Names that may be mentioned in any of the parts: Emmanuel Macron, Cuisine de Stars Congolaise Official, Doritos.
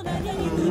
Emmanuel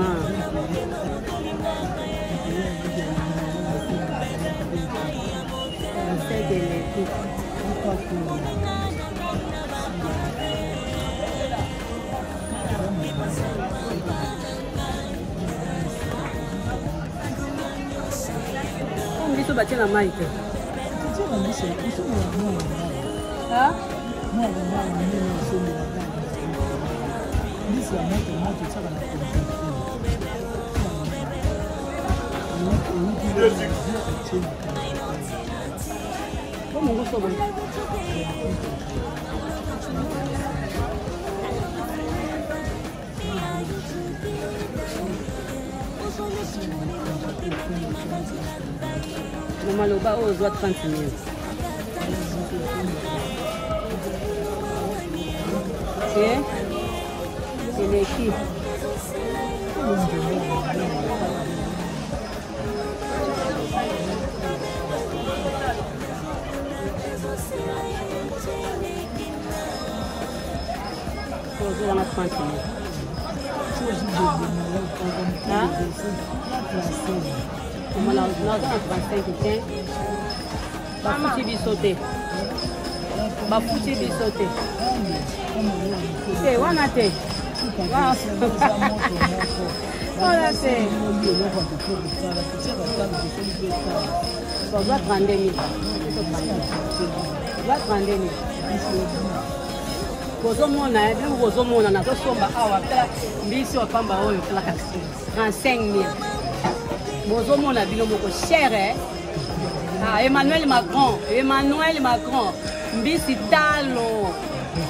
Macron, Emmanuel Macron, Mbisitalo,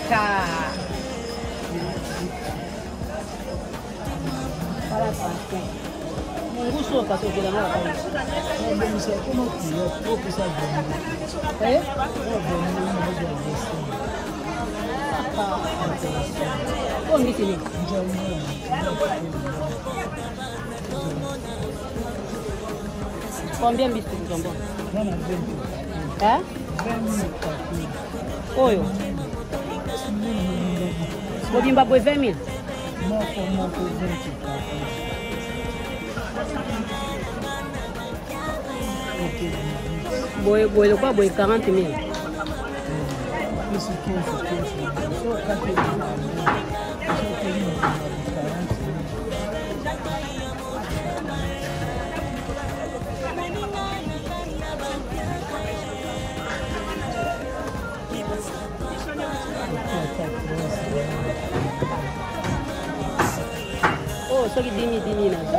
Ka. Combien de bonbons? Hein? Oh, yo. Combien de 20 000? Non, comment pour 20 000? Boy, quoi, boy, 40 000. Oh, so you didn't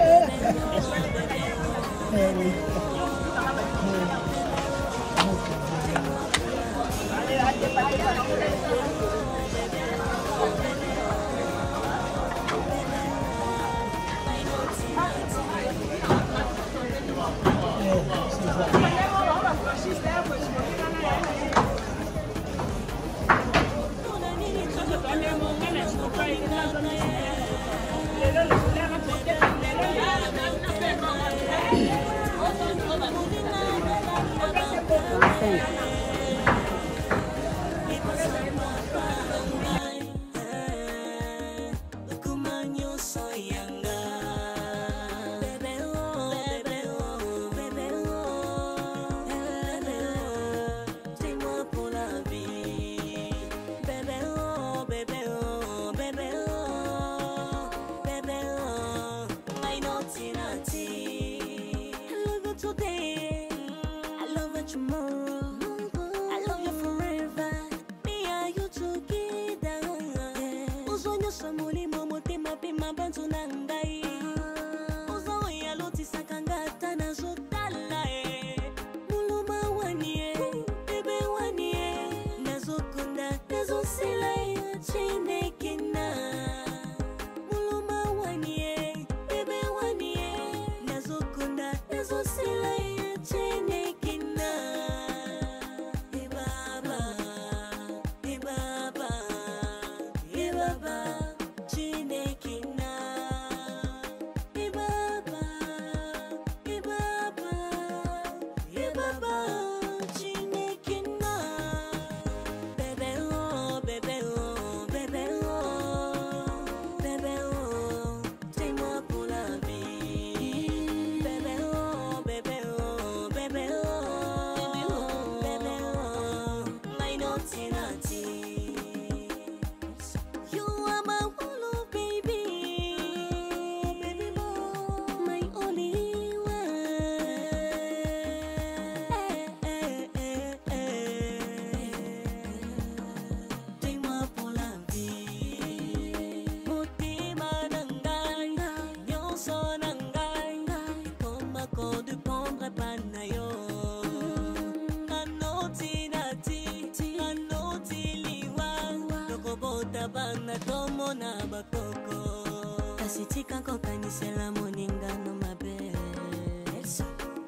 Basi tika kokanisela moninga no mabe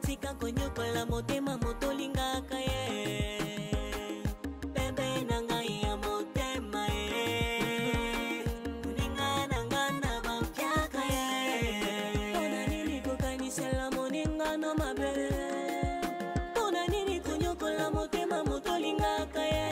Tika konyokola motema motolingaka ye Bebe nanga iya motema ye Kuninga nanga na bamkiaka ye Tona nini kokanisela moninga no mabe Tona nini konyokola motema motolingaka ye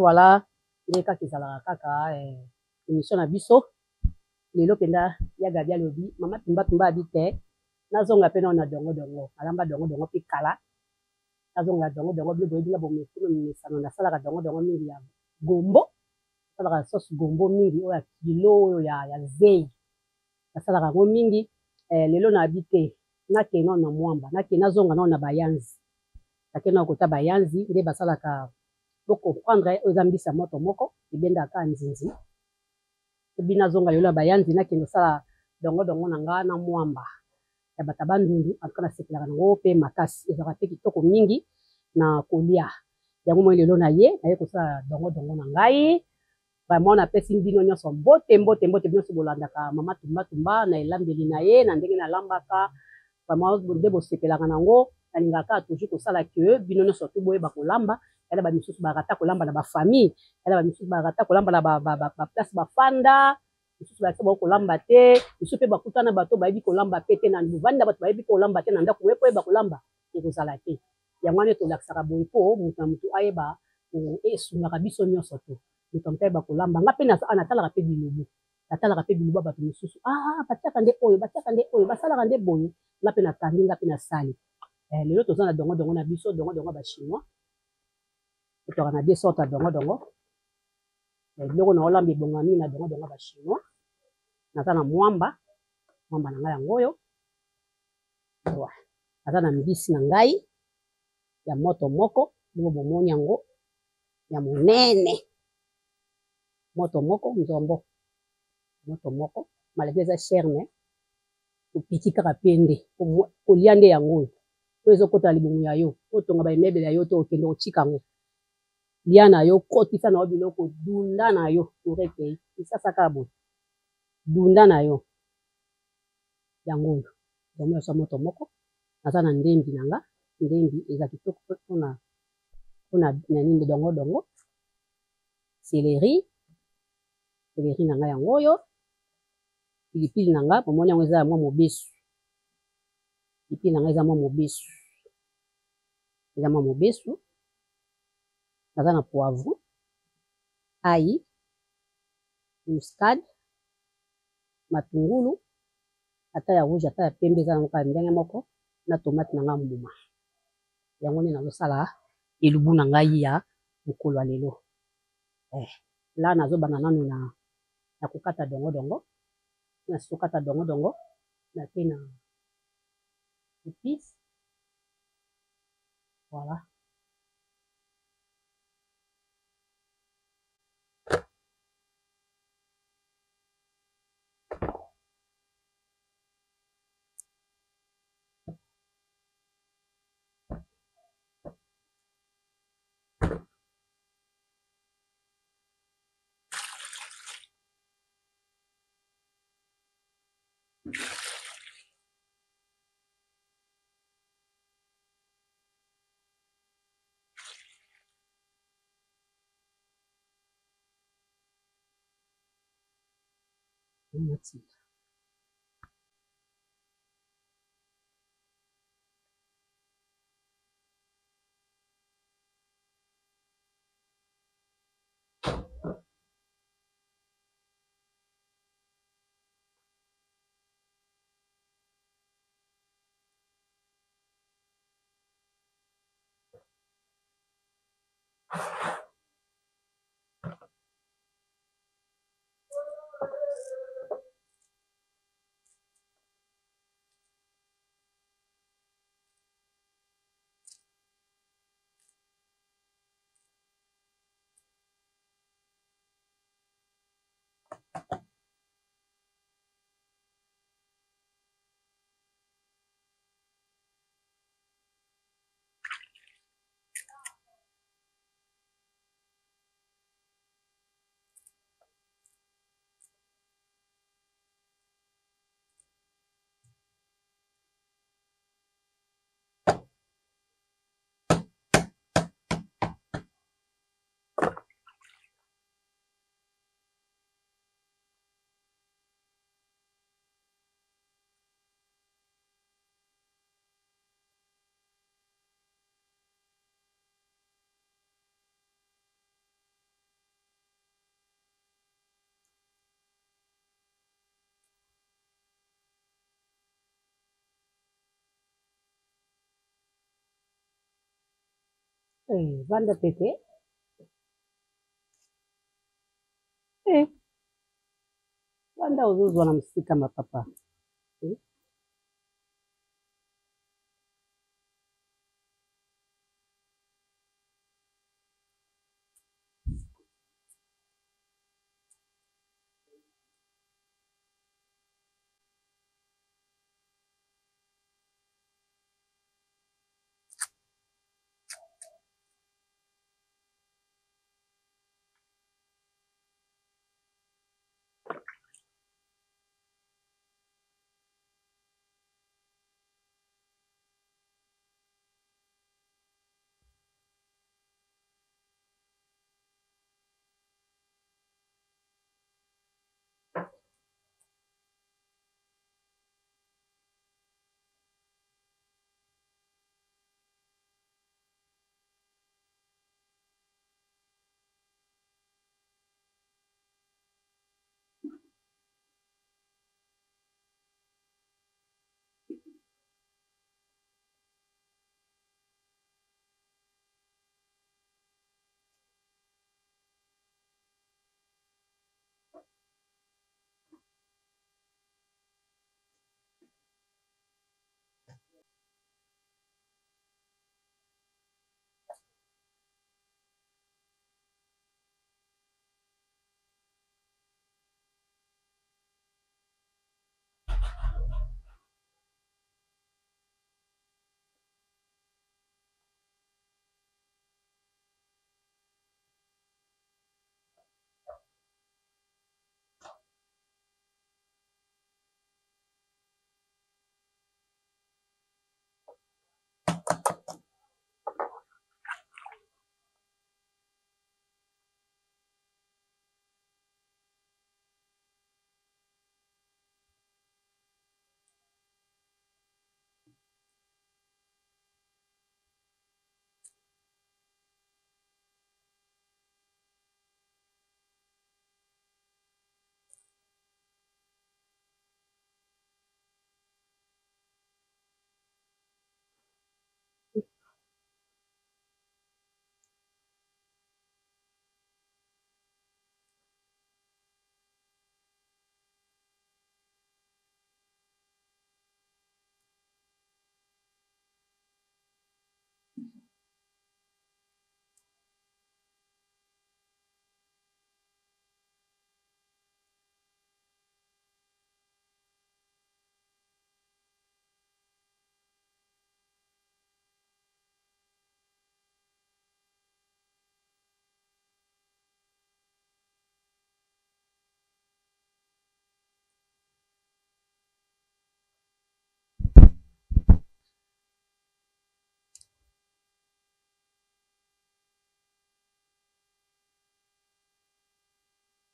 Voilà, les cas qui s'allèrent à Kaka, émission à Bissot, les lopenda, Yagabia Lobi, Maman Timba habité, Nazonga Penona Dongo, Alamba Dongo Picala, Nazonga Dongo, le Bodina Bomé, Salona Salara Dongo Miriam, Gombo, Salara Sauce Gombo Miri, ou à Kilo, ya Zey, la Salara Gomingi, les lona habité, Nakena na Mwamba, Nakena Zonga na Bayanzi, Nakena Kota Bayanzi, les Basalaka. Donc comprendre aux ambissa moto moko ibenda ka nzinzi ebina zonga yola bayanzi na kino sala dongo nanga na mwamba ya batabandundu akana sekela ngo pe makasi ezaka te kitoko mingi na kolia ya ngomo ile lona ye ko sala dongo nangai vraiment na pesi bino nyoso mbote bino sibolanda ka mama tumba na elambeli na ye na ndenge na lambaka vraiment burde bo sekela ngo ningaka toujours ko sala que bino nyoso to boye ba kolamba elle va nous barata kolamba na ba famille elle va nous barata kolamba na ba place ba fanda nous barata kolamba te nous pe bakuta na bato ba bi kolamba pete na nduvanda bato ba bi kolamba te na ndako wepo ba kolamba e ko sala te ya mwana to laksaka boipo mutu ayeba o esuna kabiso nyoso to mutu mtai ba kolamba ngape na ana tala ka pe bilubu atala ka pe bilubu ba mususu bataka nde oyo basala ka nde boyo ngape na tandi ngape na sali lelo to zana dongo na biso dongo ba chinois tu as des sortes dongo. Na dongo ba chinois. Natana mwamba na ngala ngoyo. Wa. Natana mbisi na ngai ya moto moko, ngo bomoni yango ya munene. Moto moko mzombo. Moto moko malebeza cherne. Upitika kapende, oliande yango. Wezo kota libungu ya yo, otonga ba mebele ya yo to okendo chikango. Liana yo kotisa na biloko dunda na yo ureke isasa kabo dunda na yo yango ndio somo tomoko natana ndembi nanga ndembi eza kitoko kuna nini dongo celery nanga yango yo pilipili nanga pomoni ngweza mwa mobesu pilipili nanga eza mwa mobesu Nazana poivron, ail, muscade, matungulu, ata ya rouge, ata ya pembe za nka ndenge moko na tomate na ngambuma. Yango ni na losala elubu na ngai ya mukolo lelo. La nazo banana na kukata dongo na sokata dongo na tena épices. Voilà. And that's it. Banda pete. Banda uzuzu wanamsika mapapa.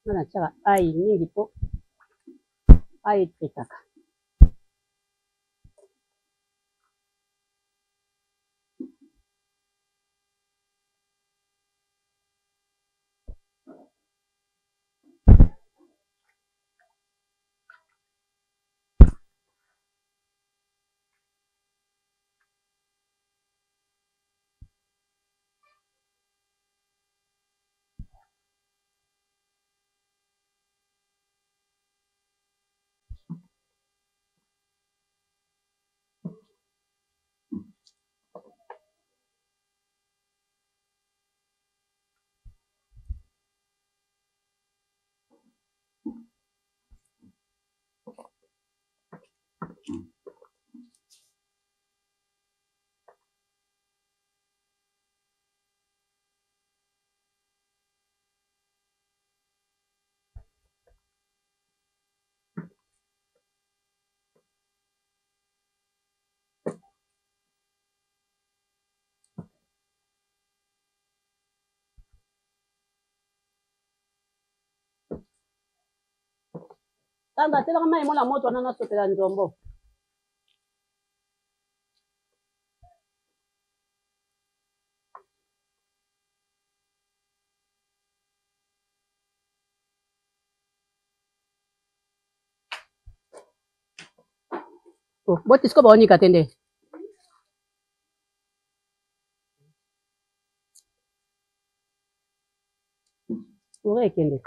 Mana chaka ai nyingi po ai tetaka. Tanda te la mai mola moto na sote la njombo. Oh, boti sko baoni katende. Ore kende.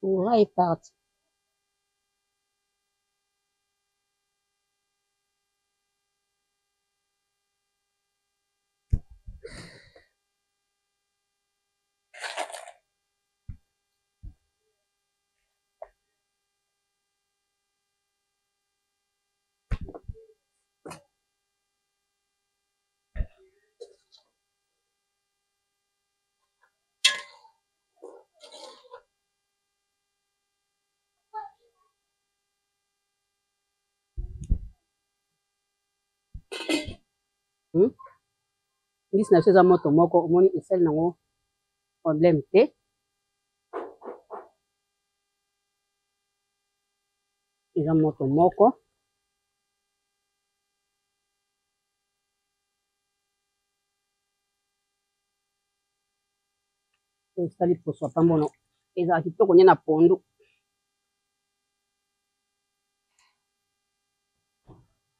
courant est parti. This na cheza moto moko moni isel nango problem te. Iza moto moko. Isali poswa pambono. Iza kitoko nyena pondu.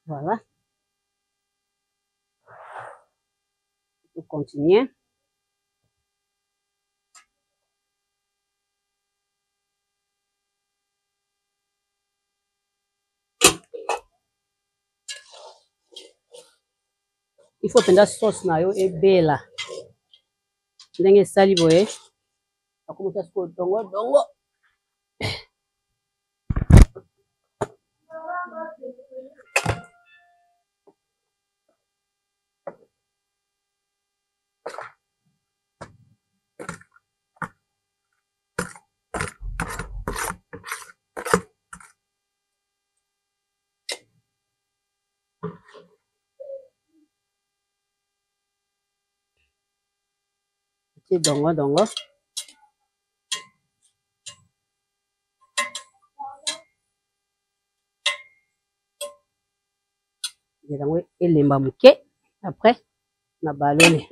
Voilà. Continuer. Il faut prendre la sauce nayo et bella. Ndenge sali boye. Akomuta sko dongo dongo. Dongo dongo. Je vais les mouquer. Après, la ballonne.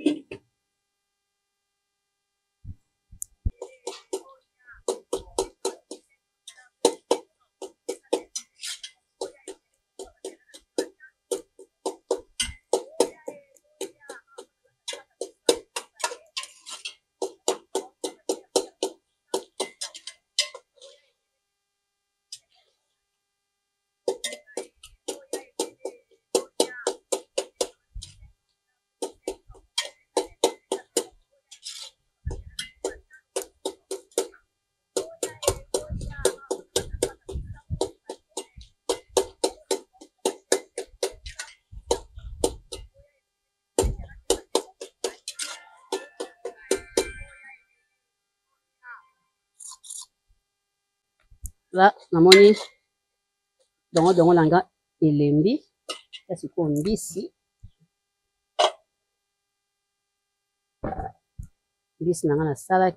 Là, la monnaie, dans la langue, il est mis. Est-ce qu'on dit ici? Ici, on a la salade.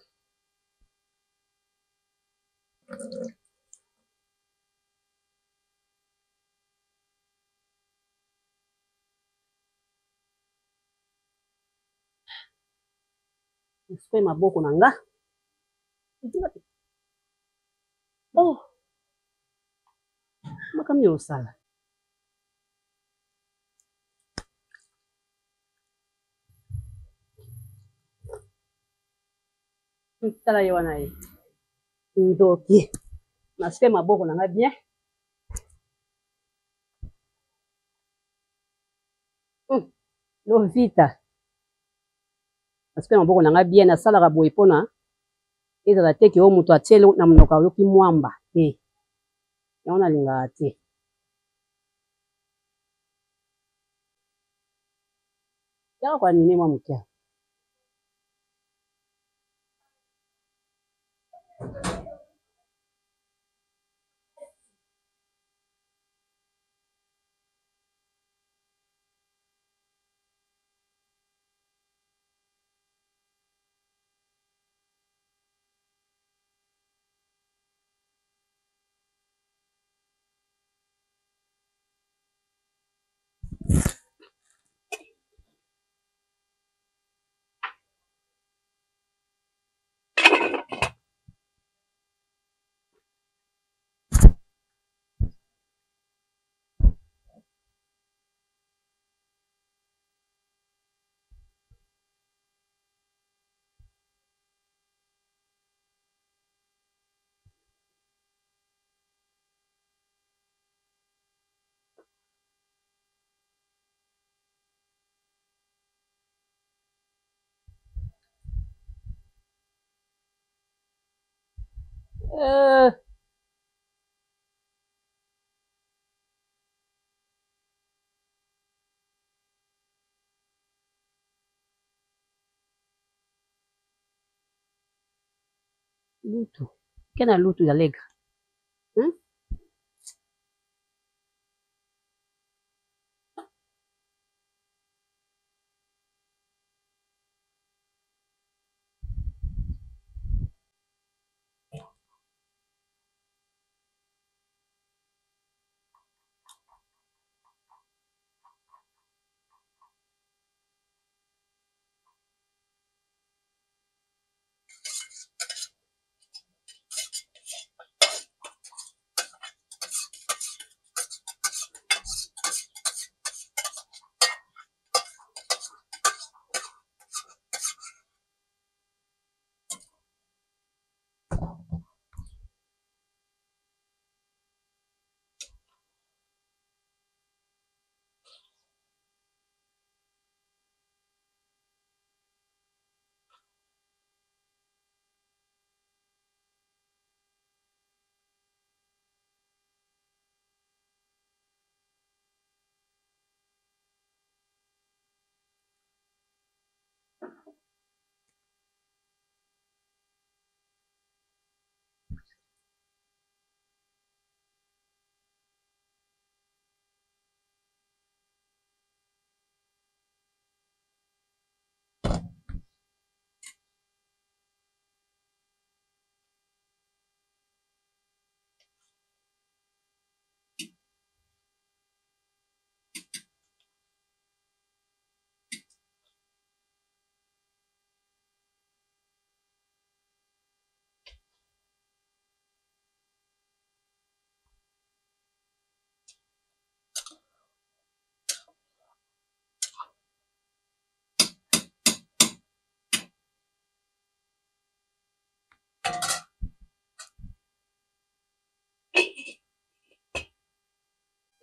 Spe maboko nanga. Oh. Makamye osala. Ntala yo na yi. Ndoki. Na spe maboko nanga bien. Lo vita. parce que maboko nanga bien na sala rabo epona ezala te ke o muto atelo na mnoka yoki mwamba te yaona linga te ya kwa nini mwa mkia Lutu. Kena lutu ya lega.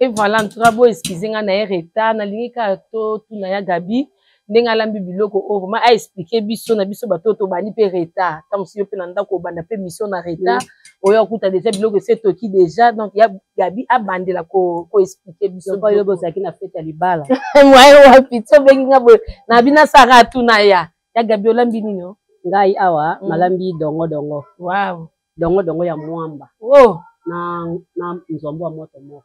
Et voilà, nous avons excusé na retard, na lingi ka to na ya gabi, ndenga lambi biloko o vraiment a expliquer biso na biso bato to bani pe retard. Tant si yo pe na ndako banda pe mission na retard, oyo kuta déjà biloko c'est toki déjà donc ya gabi abande la ko expliquer biso ko yo bozaki na fête ya libala. Moi wa pizza benga bo na bina saka tu na ya gabi olambi nino ngai awa malambi dongo dongo. Wow, dongo dongo ya mwamba. Oh, na nzombo wa moto moko.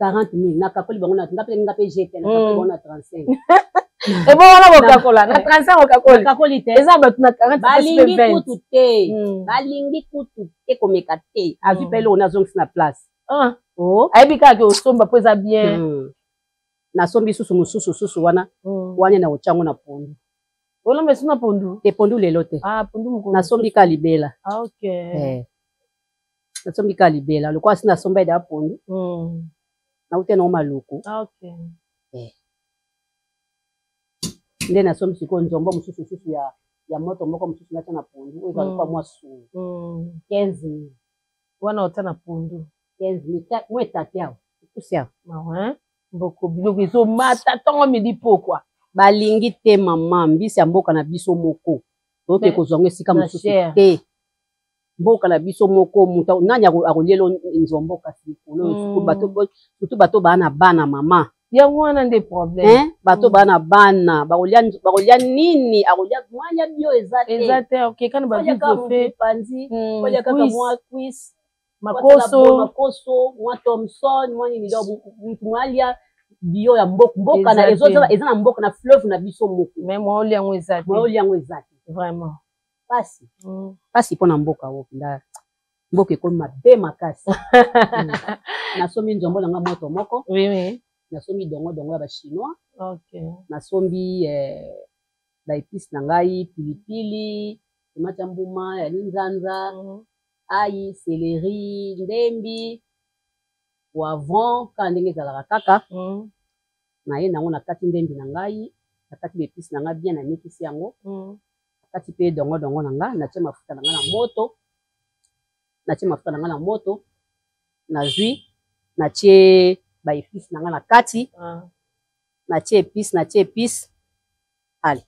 40 000, n'a pas pris bon, n'a pas pris n'a pas jeté, n'a pas pris bon à 35. Et bon, on a mon cacola, n'a 35 au cacola, cacolité. Et ça, maintenant 40. Balingi koutouté, balingi koutouté comme écarté. A du pelo, on a zone sur la place. Ah, oh. Aïbi kage au somba pose à bien. Na sombi sous sous sous sous sous wana, wana na ochango na pondi. Wala mesuna pondu. Te pondu lelote. Ah, pondu mko. Na sombi kalibela. Ah, okay. Eh. Na sombi kalibela. Lokwa sina somba da pondu. Mm. Na ute na maloko. Ah, okay. Eh. Nde na sombi siko nzombo mususu ya moto moko mususu na tena pondu. Oyo kalikuwa mwasu. Mm. 15. Wana otana pondu. 15 mita mweta tiao. Kusia. Mawa. Boko bilogo zo mata tongo midi pokwa. Balingi te mama mbisi mboka na biso moko toke kozonga sika mususu te mboka na biso moko muta nani akolelo nzomboka sikolo siku bato bana mama yango wana nde problème bato bana bakolia nini akolia mwanya bio ezate okay kana ba biso fe panzi kolia kaka mwa quiz makoso mwa Thompson mwa ni ndo mwalia bio ya mboka na ezoza ezana mboka na fleuve na biso moko mais moi oliango ezati vraiment pasi pona mboka wo nda mboka ko mabe makasi na somi nzombo na moto moko oui na somi dongo ya ba chinois okay na sombi ba épices na ngai pilipili tomate mbuma ya linzanza ayi céleri ndembi avant quand ndengeza la kaka na yena ngona kati ndembi na ngai kati bepisi na ngabia na mikisi yango kati pe dongo na nga na chema futa na nga moto na chema futa na nga moto na jui na che ba episi na nga kati na che episi ali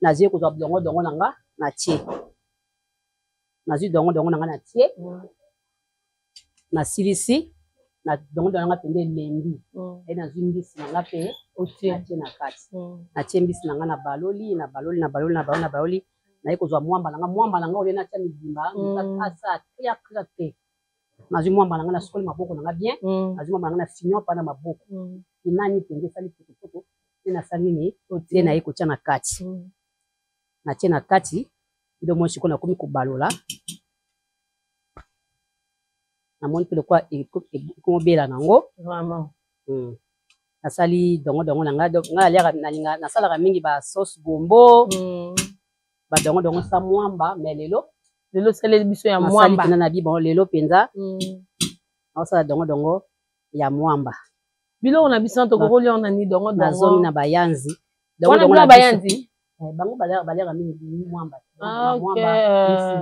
na je ko za dongo na nga na che na jui dongo na nga na che na silisi na dongo nga pende lembi ena zimbisi nga pe otie na kati na chembisi nga na baloli na iko zwa mwamba nga ole na chani bimba mtakasa ya te na zi mwamba nga na skoli maboko nga bien na zi mwamba nga na fignon pa na maboko inani pende sali potopoto ena sanini otie na iko chana kati na chena kati ndio mwe shiko na komi ko balola na moni pele kwa iko bela nango vraiment asali dongo na nga aliaka na sala mingi ba sauce bombo ba dongo sa mwamba melelo lelo sele biso ya mwamba na biba lelo penza asa dongo ya mwamba bilo na biso to ko lio na ni dongo na bayanzi dongo na bayanzi bango balera mingi mwamba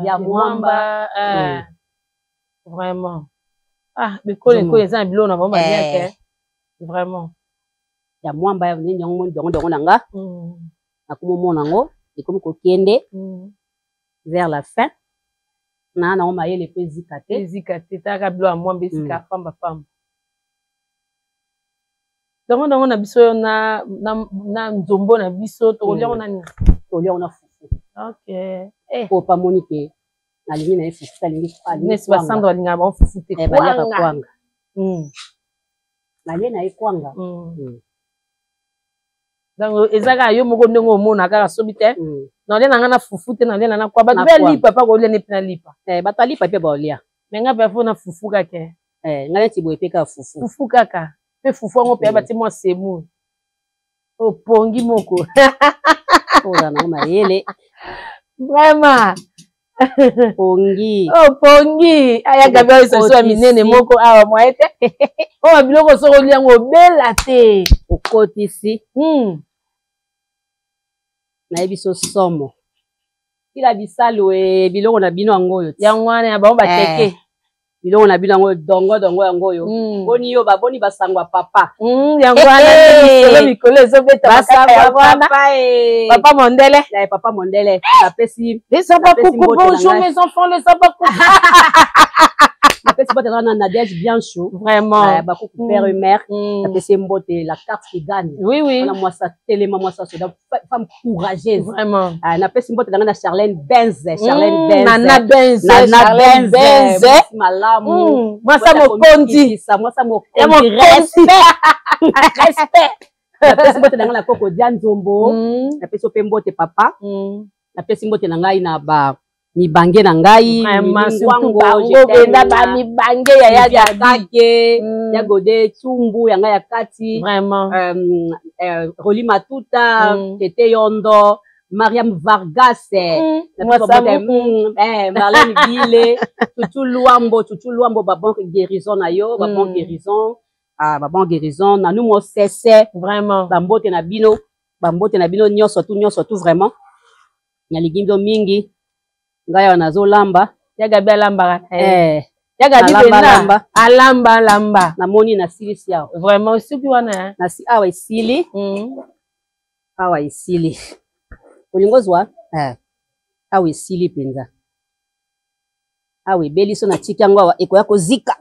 ya mwamba vraiment mais quoi les ambulo na vraiment bien vraiment ya mwamba ya nyongo dongo nanga akumo monango ikomi ko kiende vers la fin na o maye le pezi kate ta kablo a mwamba sika pamba dongo na biso na nzombo na biso to lya ona ni to lya ona fufu okay ko pa monike alini na ifu talingi alini si basando alinga ba fufute kwanga alini na ikwanga dango ezaka yo moko ndongo mona kaka sobite na lena ngana fufute na lena na kwa ba beli papa ko lena pina lipa batalipa pe ba olia menga ba fona fufuka ke ngale tibo epeka fufuka kaka pe fufu ngo pe ba ti mo semu opongi moko ola na ma yele vraiment pongi pongi aya Gabriel soso minene moko awa moyete o biloko soko liango bela te okotisi na biso somo kila bisalo biloko na bino ngoyo yangwana ya ba teke biloko na bino ngoyo dongo yangoyo boni yo baboni basangwa papa yangwana le mikolo zo beta basangwa papa Mondele la papa Mondele la pesi papa coucou bonjour mes enfants les papa coucou la pesi bote na Nadège bien chaud vraiment ba coucou père et mère la pesi mbote la carte qui gagne oui la moi ça tellement moi ça c'est une femme courageuse vraiment la pesi mbote na Charlène Benz Nana Benz malamu moi ça mokondi respect na pesi mbote na ngala koko dia nzombo na pesi pe mbote papa na pesi mbote na ngai na ba mibange na ngai mwango benda ba mibange ya dakake ya gode tsumbu ya ngai ya kati vraiment Roli Matuta Tete Yondo Mariam Vargas, Marlène Guillet, Toutou Luambo, babon guérison na yo, babon guérison, nanou mo cesse, vraiment, bambote na bino, nyoso tout vraiment, nyaligimdo mingi, ngaya wanazo lamba, yagabe lamba, alamba, namoni na sili siao, vraiment, suki wana, nasi awa isili, Ulingozwa? Awe sili penza. Awe beliso na chiki yangu eko yako zika.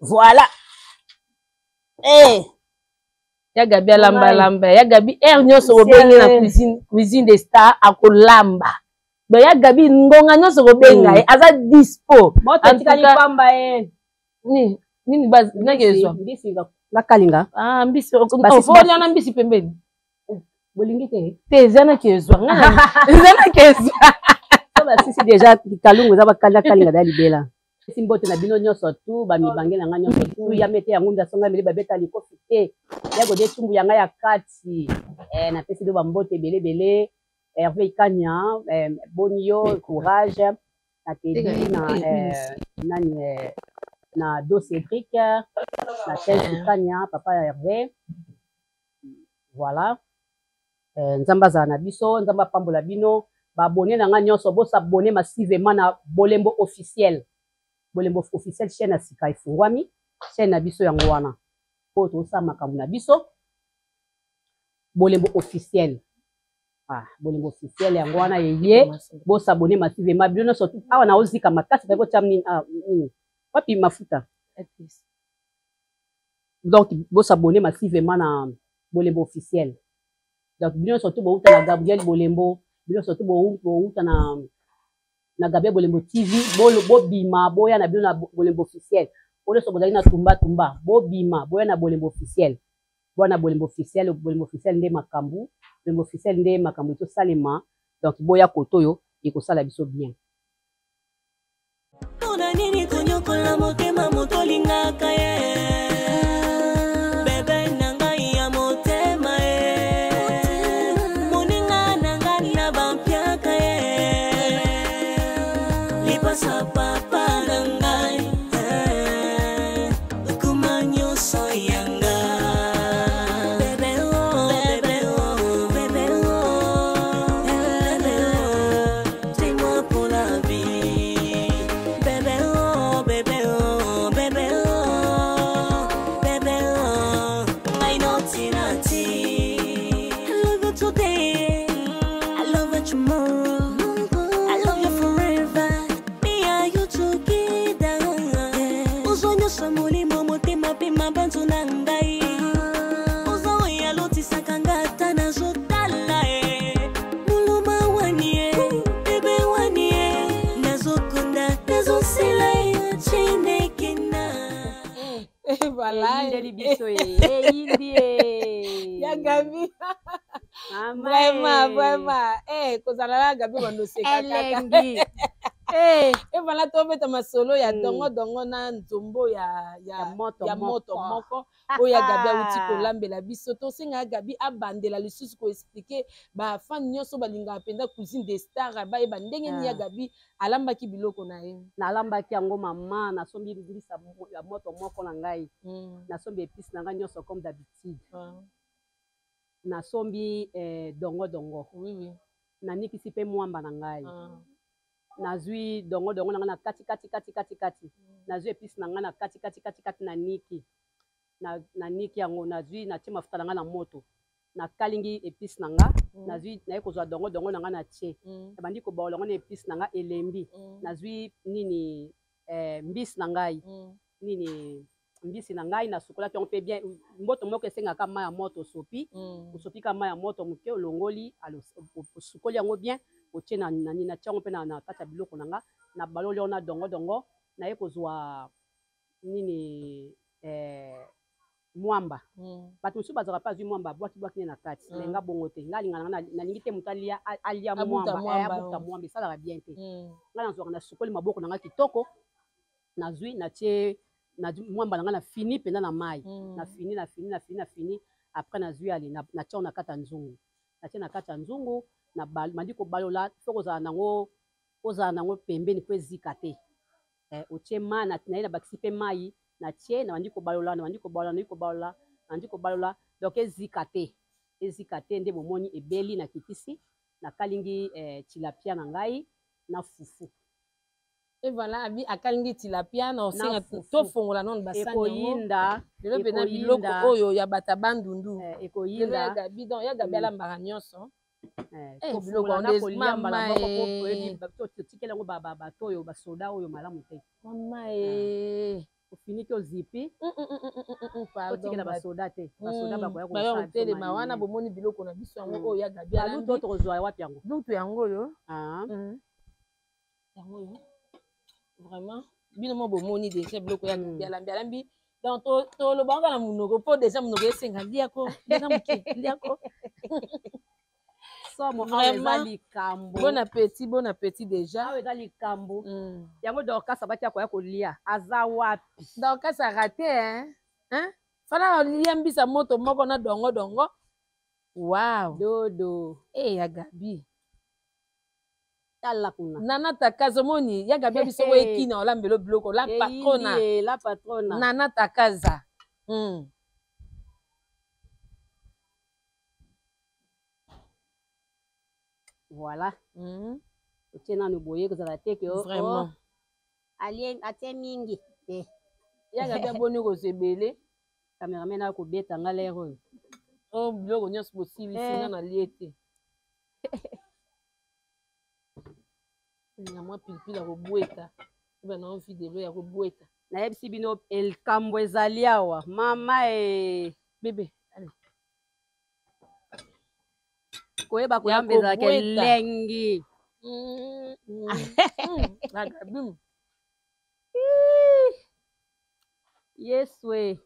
Voila. Yagabi alamba. Yagabi, nyoso obenga na cuisine de star ako lamba. Be yagabi ngonga nyoso obenga. Aza dispo. Mota tika nipamba Nini bazi? Mbisi la kalinga. Mbisi. Ofonya na mbisi pembeni. Bolingite te zana kezwa zana kezwa soba sisi deja kalungu za bakala kalinga da libela simbote na bino nyoso tu ba mibangela nga nyoso tu ya mete ya ngunda songa mele babeta likofi te ya gode tumbu ya nga ya kati na pesi do ba mbote bele Hervé Kanya Bonio Courage na tedi na Do Cédric na tedi Kanya papa ya Hervé voilà nzamba za na biso nzamba pambola bino ba abonné na nga nyonso bo s'abonner massivement na Bolembo officiel chaîne na sika ifungwami chaîne na biso yango wana po to sa makambo na biso Bolembo officiel Bolembo officiel yango wana yeye bo s'abonner massivement bino na surtout awa na ozika makasi ba ko chamni wapi mafuta donc bo s'abonner massivement na Bolembo officiel donc bino surtout bo uta na Gabriel Bolembo bino surtout bo uta na Gabriel Bolembo TV bo bima boya na bino na Bolembo officiel ole so bozali na tumba bo bima boya na Bolembo officiel bona Bolembo officiel nde makambu to salema donc boya kotoyo iko sala biso bien ona nini konyoko la motema motolinga kaye masolo ya dongo na nzombo ya moto moko oya Gabi awuti ko lambela biso to singa Gabi abandela lisusu ko expliquer ba fan nyoso balinga apenda cuisine de star ba eba ndenge ni ya Gabi alambaki biloko na ye na alambaki yango mama na sombi bilisa ya moto moko na ngai na sombi épices na ngai nyoso comme d'habitude na sombi dongo oui na nikisi pe mwamba na ngai Nazui dongo na kati Nazui épices na na kati na niki na niki yango nazui na tima futa na moto na kalingi épices na nazui na ko zwa dongo na tche bandi ko baola ngana épices na elembi nazui nini mbisi na ngai nini mbisi na ngai na sukola ti on peut bien moto moko esenga ka maya moto sopi sopi ka maya moto muke olongoli alo sukoli yango bien oche na nani na chango pe na kata biloko nanga na baloli ona dongo na ye kozwa nini mwamba batu musu bazaka pa zwi mwamba bwaki na kati lenga bongo te ngalinga na lingi te mutalia alia mwamba abuta mwamba sala ra bien te ngala nzoka na sukoli maboko nanga kitoko na zwi na che na mwamba nanga na fini penda na mai na fini après na zwi ali na chango na kata nzungu na kacha nzungu na maliko balola soko za nango oza nango pembeni kwezi kate ochema na tinaila bakisipe mai na tie na maliko balola donc ezikate ndebo moni ebeli na kikisi na kalingi tilapia na ngai na fufu. Et voilà, à Kalingi tilapia na osenga to fongola non basani. Ekoyinda, le pena biloko oyo ya batabandundu. Ekoyinda gabi don ya gabi la maranyonso. Ko biloko na kolia mama ko edi bakto tikela ngo baba to yo basoda oyo malamu te. Mama ko fini ko zipi. Pardon. Tikela basoda te. Basoda ba ko ya ko tele ma wana bomoni biloko na biso yango oyo ya gabi la. Alu d'autres zo wapi yango. Donc to yango yo. Ah. Yango yo. Vraiment binomo bomoni déjà bloko ya bialambi donc to lo banga na munoko po déjà munoko esenga liako déjà muki liako so mo ezali kambo bon appétit déjà awe ezali kambo yango donc ça batia ko ya ko lia azawapi donc ça raté hein fala liambi sa moto moko na dongo wow dodo ya gabi Nana Takazomoni, Yagabi Sawaki, no Lambelo Bloco, La Patrona, Nana Takaza. Voilà. Tiens, nous voyons que ça va être vraiment. Allez, à tes mingi. Yagabi Bono se belle. Caméraman a coupé ta galère. Oh, Bloco, n'y a pas possible, sinon on a liété. Moi pilipili ya kobueta ba na video ya kobueta na yebisi bino el kambo ezali awa mama bebe allez koyeba koyambeza ke lengi la kabum yes we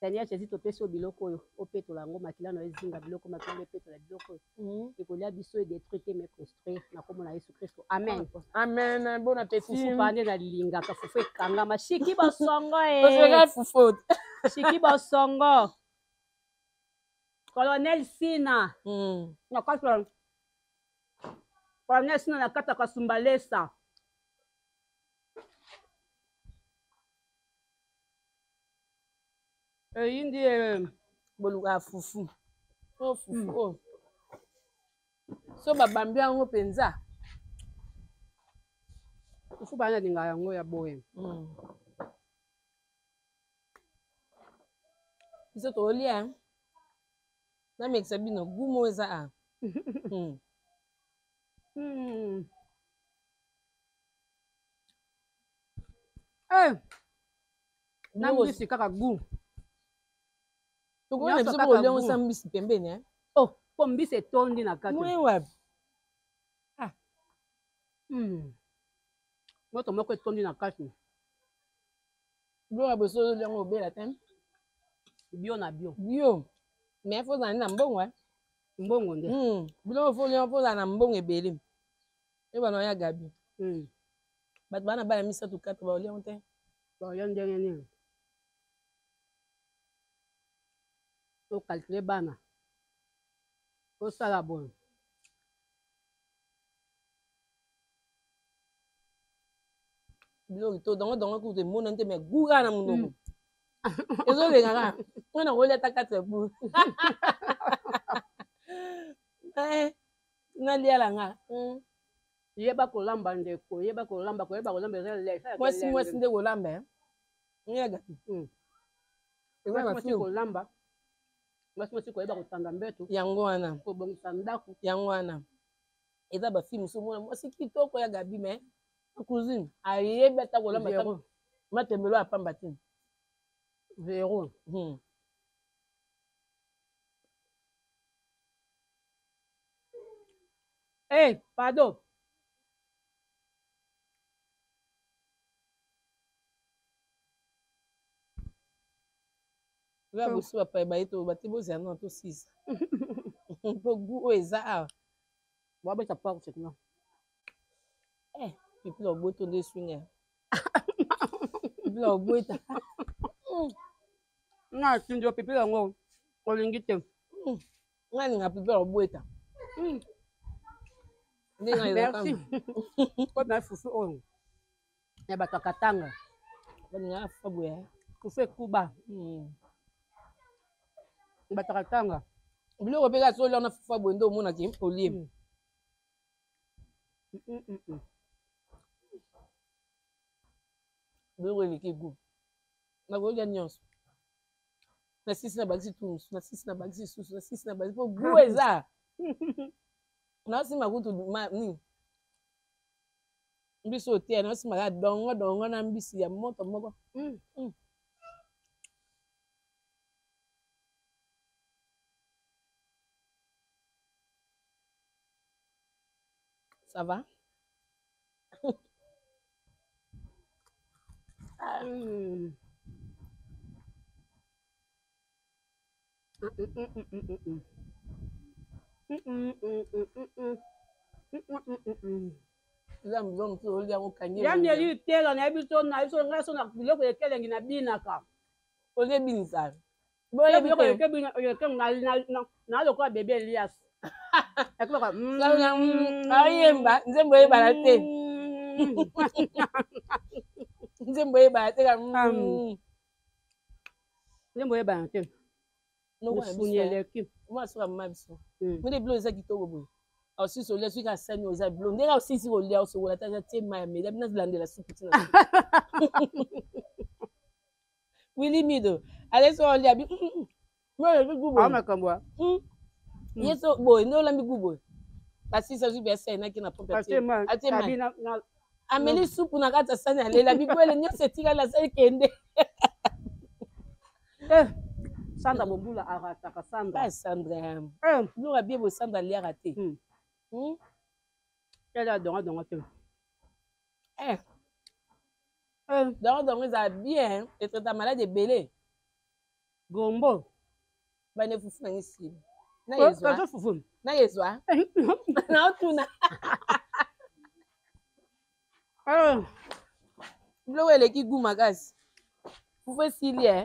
tania chezito peso biloko yo opeto lango makila na ezinga biloko makile peto la biloko ekolia biso e détruire mais construire na komo na Yesu Kristo amen amen bon appétit fufu pande na linga ka fufu kanga mashiki basongo osega fufu shiki basongo colonel sina na kaka colonel sina na kata ka sumbalesa Indi boluka fufu. Oh fufu oh. So babambi ango penza. Fufu bana dinga yango ya bohem. Biso to lia. Na mixa bino gumo eza a. Na ngisi kaka gumo. Tu connais pas le lion sans bis pembeni oh comme bis est tondi na kaka mwewe moto moko tondi na kaka blo abeso lion obela tem bio mais faut na mbongo nde blo faut lion faut na mbongo ebeli e bana ya gabi bat bana bana misa tu kata ba lion te ba lion ndenge ni to calculer bana to sala bon donc to donc ko te monante me guga na mundo ezo le ngaka ona wole takatse bu na liala nga yeba ko lamba ndeko yeba ko lamba le sa mwasi nde ko lamba nyaga mwasi ko lamba Masmosi ko eba ko tanga mbeto yango wana ko bongisa ndaku yango wana eza ba film so mona mwasi kitoko ya gabi me cuisine ayeba ta ko lamba ta matembelo apamba tin zero pardon va busu papa baito batibozi ana to 6 po gu oza a wa ba tapa ko tena people boto de swinga people boita na sinjo people ngo ko lingite Merci. Ça va? No one was from my son. When they blow a guitar, I'll see so less we can send you as I blow. They are sitting all there, so what I take my maid, not landed a secret. We leave me though. I let all there be. Yes, oh boy, no, let me go boy. But since I've been saying I can't put it, I'm a little soup when I got a son and let me go and you're sitting at a second. Sandra Bobula Arata Sandra. Sandra. Nous avons Sandra Liarate. Elle a donné. Dans a bien, et ta malade est belé. Gombo. Bane Foufou ici. Naïswa. Foufou. Naïswa. Naoutuna. Blow elle qui goût magas. Vous faites s'il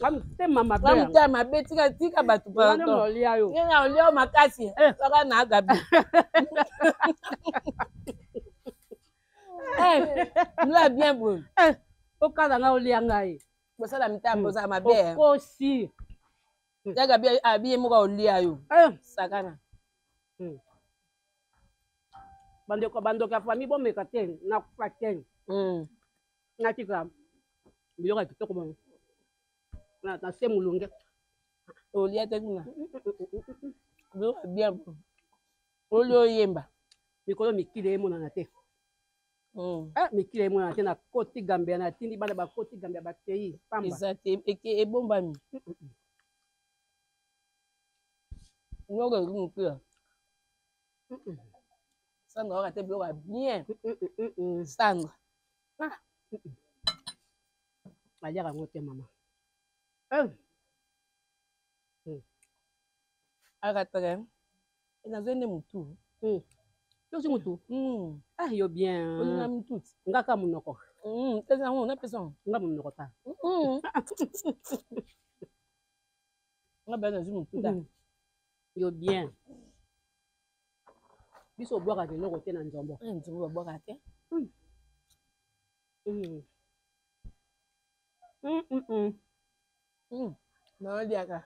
Come tell Mamma, my betty, I think about to burn all you. Now, my cassie, na se mulunge o lia tekuna bo bien o lo yemba mikolo mikile emona na te mikile emona te na koti gambia na tindi bana ba koti gambia ba teyi pamba ezate eke ebomba mi ngo ga ngukua Sandra ora te bloga bien Sandra maja ga ngote mama Agatha, and as any mutu. Ah, you're bien. I'm too. Nakamunoko. There's a one episode. Namunota. Not better than that. You're bien. You saw Borat in Logotin and Zombo. And to a Borat. Non, Diaga.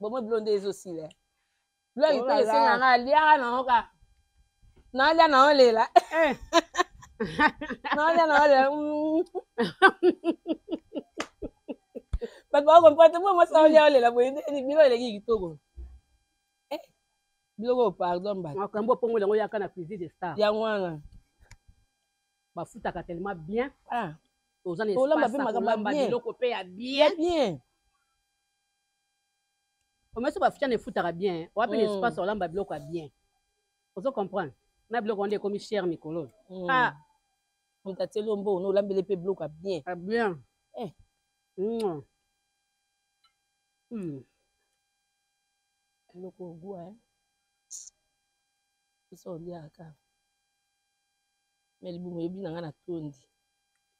But my blonde is aussi there. Blow you say, Diaga, no, no, Lila. No, but welcome, but the woman saw Lila when below the gig togo. Eh? Blow, pardon, but I can go with the way I can appreciate the star. Young one. But Futa can tell my bien. Ah. Aux années bien bien Comment ça va faire ne foutara bien? On a pas l'espace on l'a bloqué bien. Vous comprenez? On a bloqué on est comme cher Nicolas. Ah, on t'a dit l'ombo, on l'a bloqué bien. Ah bien. Eh. Le Congo hein. Ils sont bien là. Mais le bon est bien dans la tonde.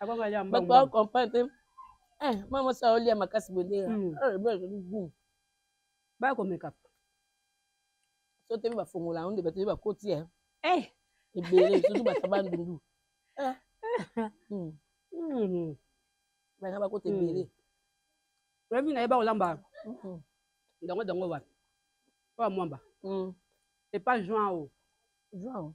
Avant d'aller en bas, on comprend. Eh, maman, ça a lié à ma casse bonheur. Eh, bon, bah comme make-up. So tu vas formuler on débattre va côté. Eh, et bien surtout va saban dundu. Ah. Bah va côté béré. Revenu na ba olamba. Ndongo wa. Wa mwamba. C'est pas Jean au. Jean.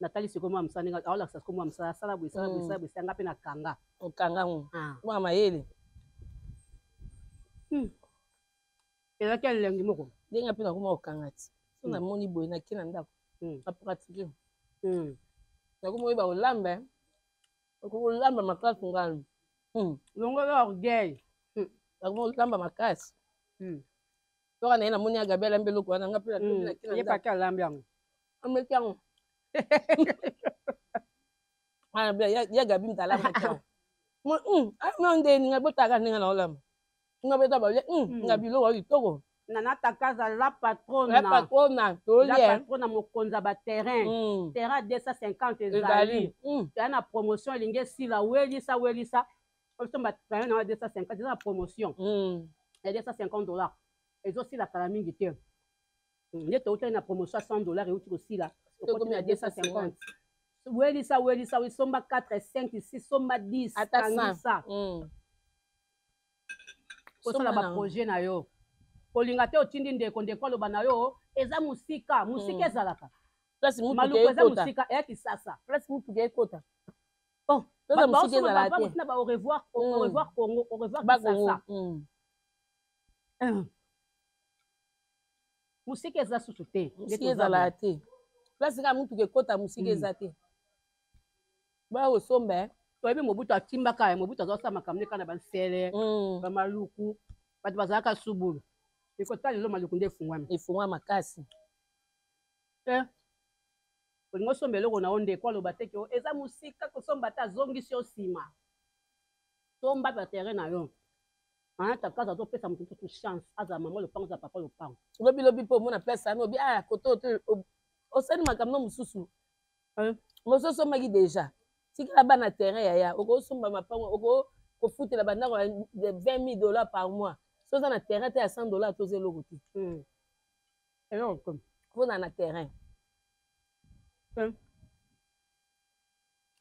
Natali siko moi musa ninga aola sa ko moi musa sala buisa buisa buisa ngapi na kanga. O kanga ngo. Moi mayele. Et là quelle langue moko? Denga pina kuma okangati. So na moni boy na kina ndako. Pa pratiquer. Na kuma oyiba olamba. Oko olamba makasi ngalo. Longo la orgueil. Na kuma olamba makasi. Toka na ina moni ya gabela mbelo ko na ngapi la kina ndako. Ye pa ka lamba ngo. Ameka ngo. Ah bia ya gabim ta lamba ka. Mo non de ninga botaka ninga na olamba. Ninga beta ba le ngabilo wa litoko. Nana takaza la patronne mokonza ba terrain 250 ezali na promotion linge sila welisa otomba terrain na 250 na promotion et $250 et aussi la kalamingi te nyeto uta na promotion $100 et uti aussi la comme à 250 welisa we somba 4 5 6 somba 10 attends ça kosa la ba projet na yo Polingate otindi ndeko ndeko lo banayo eza musika ezalaka place mupuge eza musika eyaki sasa place mupuge ekota bon eza musika ezalaka ba au revoir Congo au revoir sasa musika eza susute musika ezalaka te place ka mupuge ekota musika ezate ba o sombe to ebi mobuta timbaka mobuta zo sama kamne kana ba nsele ba maluku ba bazaka subulu Et quand tu le maluku nde fungwama. Et fungwama kasi. Eh. Olingo sombelo ko na onde kwa lo bateke o eza musika ko somba ta zongi sio sima. Somba ba terrain na yo. Ana ta kaza to pesa mutu tu chance aza mama le panza papa le pang. Lobi po mona pesa no bi ah koto o sani makamno mususu. Eh. Mususu magi déjà. Sikala ba na terrain ya oko somba mapango oko ko futi la banda de $20,000 par mois. Tu as un terrain, tu as $100, tu as le route. Et non, comme. Vous avez un terrain. Vous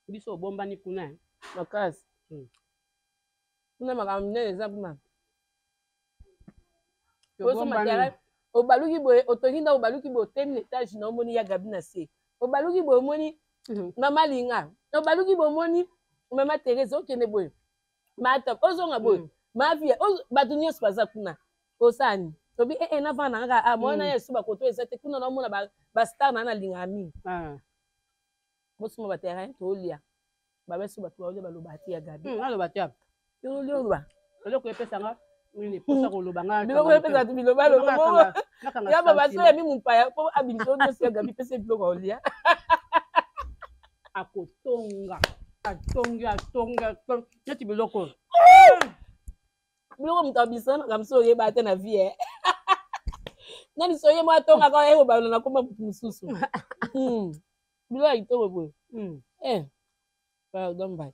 avez bon bani kuna. Ma casse. Vous avez ramené les abonnés. Vous avez un terrain. Au balouki, au torinda, au balouki, au thème, l'étage, non, moni, ya gabina, c'est. Au balouki, au moni, maman linga. Au balouki, au moni, maman Thérèse, au keneboy. Ma top, au zonga boy. Ma vie, badunios bazakuna, osani. Tobi enava nanga amona yesu bakoto ezate kuna na mona ba star na lingami. Mosumo ba terrain to lia. Ba besu batu ba lobati ya gabi. Na lobati ya. To lia ba. Eloko epesa nga mini posa ko lobanga. Biloko epesa to biloba lobo. Ya baba so ya mi mumpa ya po abinzo dosi ya gabi pese biloko olia. Akotonga. Atonga. Yeti biloko. Bleu comme ta bison comme ça on est battu na vie Nani soye mwa tonga kwa hewe ba na kuma msusu. Bila itowe boy. Ba don bai.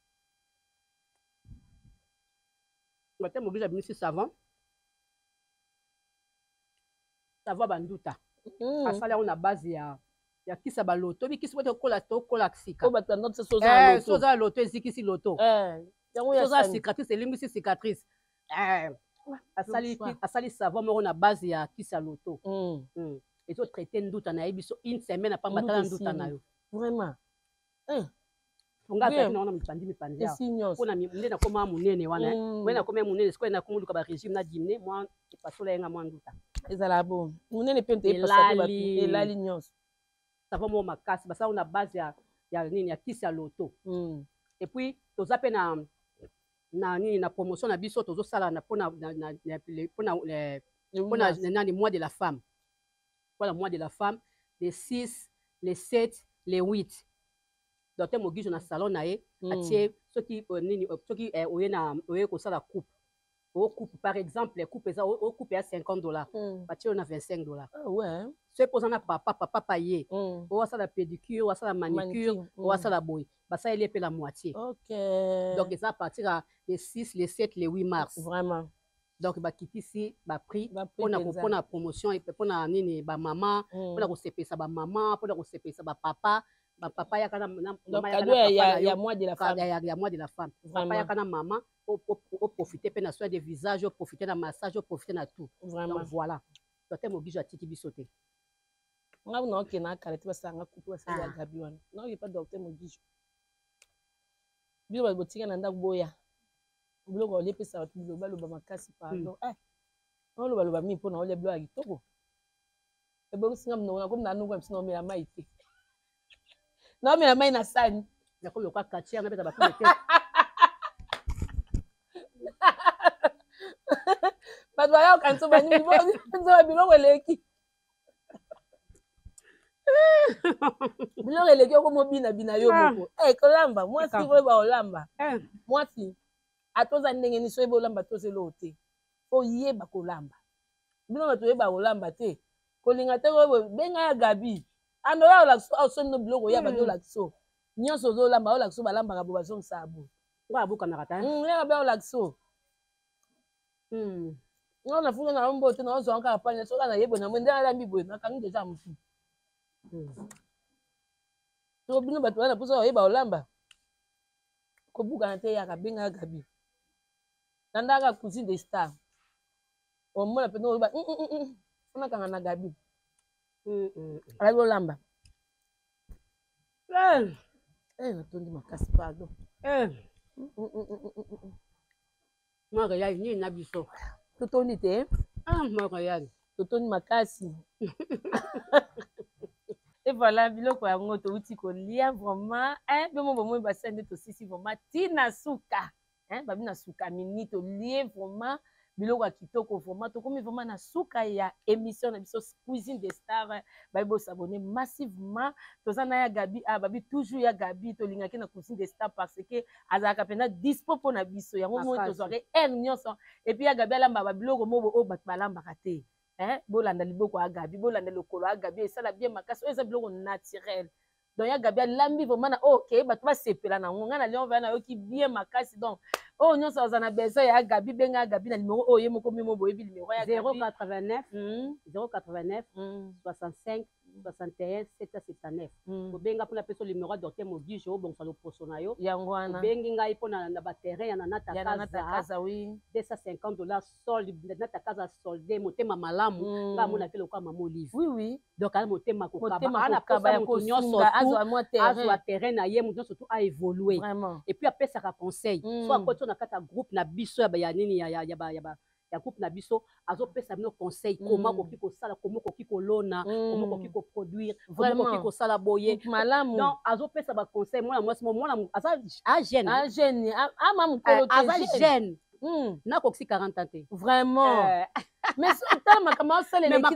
docteur Mogujo a mis ce savon. Savon banduta. À ça là on a base il y a qui ça ba loto, qui se peut coller colaxique. Oh bata notre soza loto. Soza loto ici qui loto. Soza cicatrice, c'est limite cicatrice. À ça les savons on a base il y a qui ça loto. Et tu traites une doute en aïbiso une semaine après matin doute en aïbiso vraiment on a fait non on me pandit on a mis on est dans comment monnaie ne voilà on est dans comment monnaie est-ce qu'on a comment du cas régime na dîner moi parce que là il y a moins doute et ça là bon monnaie ne peut pas passer la ligne ça va moi ma casse parce que on a base il y a qui c'est l'auto et puis tu as peine na promotion na biso tu as ça là pour na les mois de la femme. Le mois de la femme, les 6, les 7, les 8. Docteur Mogujo dans le salon, ceux qui ont la coupe. Par exemple, les coupes à $50. On a $25. Ceux qui ont papa, on a la pédicure, on a la manicure, on a la bouille. Ça, il est la moitié. Donc, ils ont parti à les 6, les 7, les 8 mars. Vraiment. Donc bah qui ici bah prix pour la promotion et pour la nini bah maman pour la receper ça bah maman pour la receper ça bah papa y a quand même il y a moins de la femme papa y a quand même maman au profiter pendant soin des visages au profiter d'un massage au profiter d'un tout donc voilà docteur Mogujo a tiki bisoté non qui n'a qu'arrêté parce qu'on a coupé ça la gabion non il est pas docteur Mogujo bien bah boutique en andak boya. Blogo le pesa tuzo baloba makasi pardon on lo baloba mi pona ole blogo kitoko e bo singa mnona ko mna nungwa msino mela mai ti na mela mai na sani na ko lokwa kachi anga beta bafuna te bado ya kan so bani blogo leki blogo leki ko mo bina yo moko kolamba moi si ko ba olamba moi si atoza ndenge ni soyebo lamba tozelo te oye ba kolamba bino ba toyeba olamba te kolinga te ko benga gabi anola ola so no blogo ya ba dola so nyoso zo lamba ola so balamba ka boba so sabu kwa buka na kata ya ba ola so ona funga na ombo te na ozo anka apanya so kana yebo na mwende ala mbibo na kangi deja mfu so bino ba toyeba poso oye ba olamba ko buka na te ya ka benga gabi. Nandaka Cuisine de Stars. On m'a appelé au bas. On a quand même un gabi. Allez, Olamba. Et voilà, biloko ya ngoto uti kolia vraiment bon bassin de tosisi vraiment Tina Suka. Babi na suka minito lié vraiment biloko kitoko vraiment to komi vraiment na suka ya émission na biso Cuisine des Stars babi bo s'abonner massivement tozana ya Gabi babi toujours ya Gabi to lingaki na Cuisine des Stars parce que azaka pena dispo pona biso ya mo tozore nyonso et puis ya Gabi alamba ba biloko mobo o bat balamba kate bolanda liboko ya Gabi bolanda lokolo ya Gabi esala bien makaso eza biloko naturel. Donc, il y a Gabriel Lambi, vraiment, ok, bah, tu vas se faire, on a l'air, on va qui bien ma casse, donc, oh, non, ça, on a besoin, il y a Gabi, ben, Gabi, le numéro, oh, il y a mon numéro, 089, 089, 65, 61, 779. Ou bien, pour la personne, le numéro, docteur Mogujo, bon, ça, le personnaio. Il y a un bien, il y a un peu de batterie, il y a un atacasa, oui. $250, solde, natacasa, soldé, mon thème, malamu, on a fait le quoi, maman, livre. Oui. Donc, on a monté ma coca, on a pris à terrain na yé muto surtout a évoluer et puis après ça conseil soit quand on a quatre groupe na biso ya nini ya ya groupe na biso azo pesa bino conseil comment kokiko sala comment kokiko lona comment kokiko produire vraiment kokiko sala boye malamu non azo pesa ba conseil moi a jeune a mamu kolote jeune na koksi 40 ans vraiment mais surtout makamba sala eleki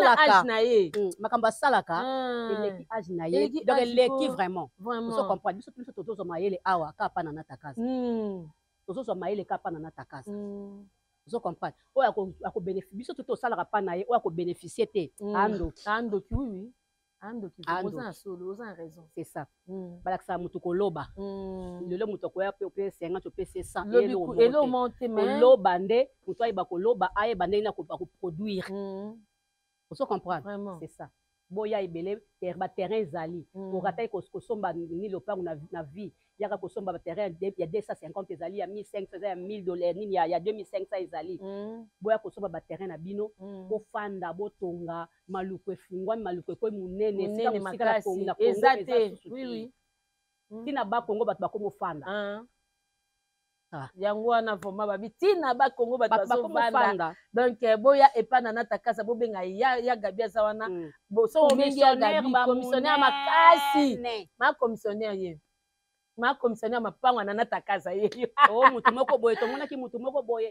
na age na ye makamba sala ka eleki age na ye donc eleki vraiment so comprendre biso plus toto zo mayele awa ka pa na natakaza toto zo mayele ka pa na natakaza zo comprendre o ya ko bénéficier biso toto sala ka pa na ye o ya ko bénéficier té ando ki oui ando ki oza solo oza raison c'est ça balaksa mutu ko loba lelo mutu ko ya pe 50 to pe 100 elo monte mais loba nde mutu ay ba ko loba ay ba nde na ko produire ozo comprendre c'est ça boya ibele terba terrain zali ko ratai ko somba ni lopa na vie ya ka ko somba terrain ya 250 ezali ya 1500 ya $1000 ni ya 2500 ezali boya ko somba ba terrain na bino ko fanda botonga maluko fingwa maluko ko munene sika konga ezate oui tina ba Kongo batu bakomo fanda yango na voma babi tina ba Kongo batu bakomo fanda donc boya epana na takasa bobenga ya Gabi azawana bo so mengi ya Gabi commissionnaire makasi ma commissionnaire ye ma commissionnaire mapangwa na takasa ye oh mutu moko boye to mona ki mutu moko boye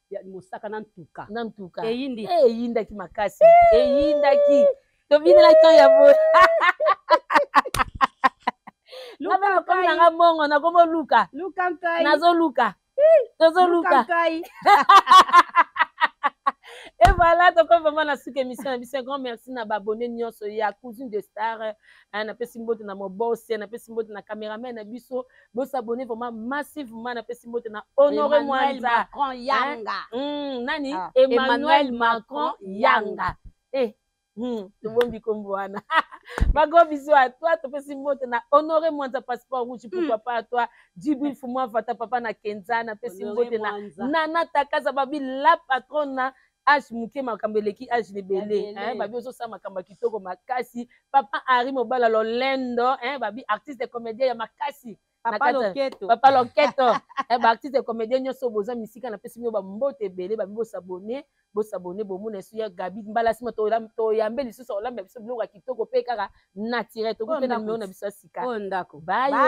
ya musakana ntuka eyinda ki makasi eyinda ki to binela to ya bo Luka kama nanga mongo na komo Luka kai nazo Luka kai Et voilà, donc vraiment la suite émission. Un grand merci à abonné Nyonso ya Cuisine de Stars. Na pesimbo na mon boss, na pesimbo na caméraman na biso. Bo s'abonner vraiment massivement na pesimbo na honorer Mwanza Macron Yanga. Nani Emmanuel Macron Yanga. Eh tout bon bikomboana. Ma gros bisous à toi, tu peux s'immoter na honorer Mwanza passeport rouge pour papa à toi. Djibril Fuma vata papa na Kenza na pesimbote na Nana Takaza babi la patronne H muke makambeleki H lebele babi ozo sa makamba kitoko makasi papa Ari Mobala Lolendo babi artiste comédien ya makasi papa loketo ba artiste comédien nyoso boza misika na pesi myo ba mbote belé babi bo s'abonner bo mona suya Gabi mbala sima to yambe lisusu olamba biso biloko kitoko pe kaka naturel to ko pe na mona biso sika ondako bye